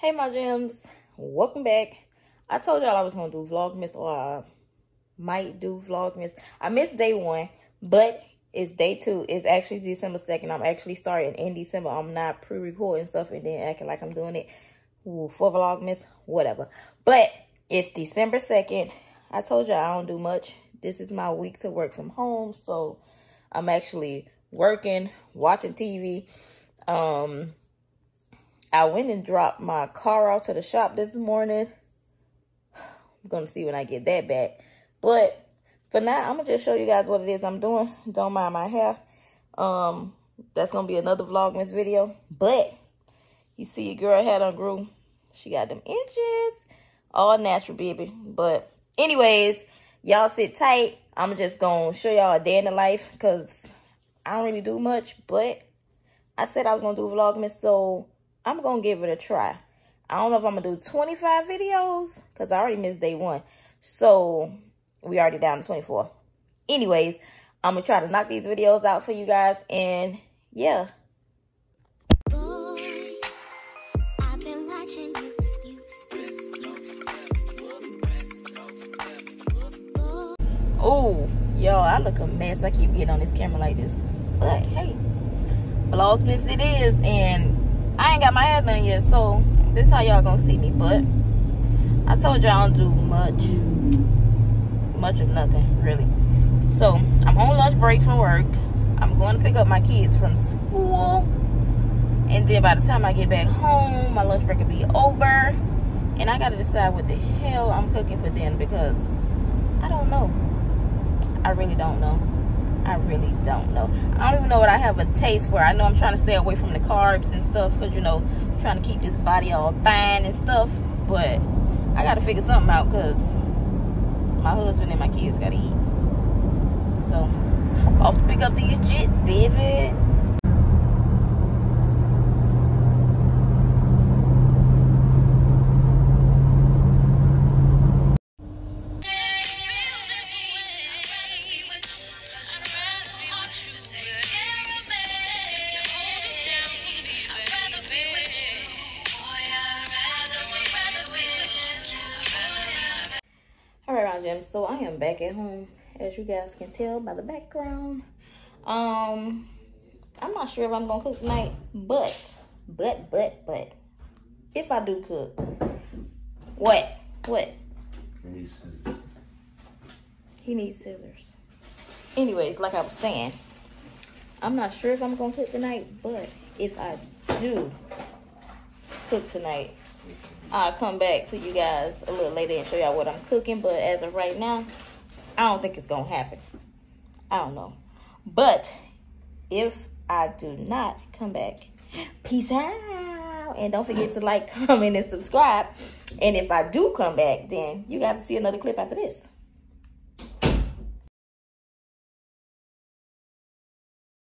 Hey my gems, welcome back. I told y'all I was gonna do Vlogmas, or I might do Vlogmas. I missed day one, but it's day two. It's actually December 2nd. I'm actually starting in December. I'm not pre-recording stuff and then acting like I'm doing it for Vlogmas, whatever. But it's December 2nd. I told y'all I don't do much. This is my week to work from home, so I'm actually working, watching TV. I went and dropped my car out to the shop this morning. I'm going to see when I get that back. But for now, I'm going to just show you guys what it is I'm doing. Don't mind my hair. That's going to be another Vlogmas video. But you see your girl had on grew. She got them inches. All natural, baby. But anyways, y'all sit tight. I'm just going to show y'all a day in the life because I don't really do much. But I said I was going to do Vlogmas, so I'm going to give it a try. I don't know if I'm going to do 25 videos because I already missed day one. So we already down to 24. Anyways, I'm going to try to knock these videos out for you guys. And yeah. Oh, y'all, I look a mess. I keep getting on this camera like this. But hey, Vlogmas it is. And I ain't got my hair done yet, so this is how y'all gonna see me. But I told y'all I don't do much of nothing, really. So I'm on lunch break from work. I'm going to pick up my kids from school, and then by the time I get back home, my lunch break will be over, and I gotta decide what the hell I'm cooking for dinner because I don't know. I really don't know. I really don't know. I don't even know what I have a taste for. I know I'm trying to stay away from the carbs and stuff because, you know, I'm trying to keep this body all fine and stuff. But I got to figure something out because my husband and my kids got to eat. So, off to pick up these jits, baby. So I am back at home, as you guys can tell by the background. I'm not sure if I'm gonna cook tonight, but if I do cook, what he needs scissors. Anyways, like I was saying, I'm not sure if I'm gonna cook tonight, but if I do cook tonight, I'll come back to you guys a little later and show y'all what I'm cooking. But as of right now, I don't think it's gonna happen. I don't know. But if I do not come back, peace out. And don't forget to like, comment, and subscribe. And if I do come back, then you got to see another clip after this.